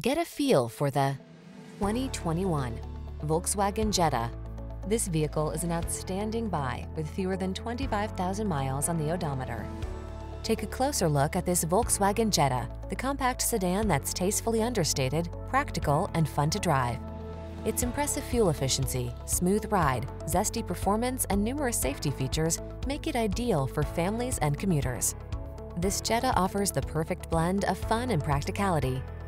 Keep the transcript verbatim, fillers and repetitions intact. Get a feel for the twenty twenty-one Volkswagen Jetta. This vehicle is an outstanding buy with fewer than twenty-five thousand miles on the odometer. Take a closer look at this Volkswagen Jetta, the compact sedan that's tastefully understated, practical, and fun to drive. Its impressive fuel efficiency, smooth ride, zesty performance, and numerous safety features make it ideal for families and commuters. This Jetta offers the perfect blend of fun and practicality.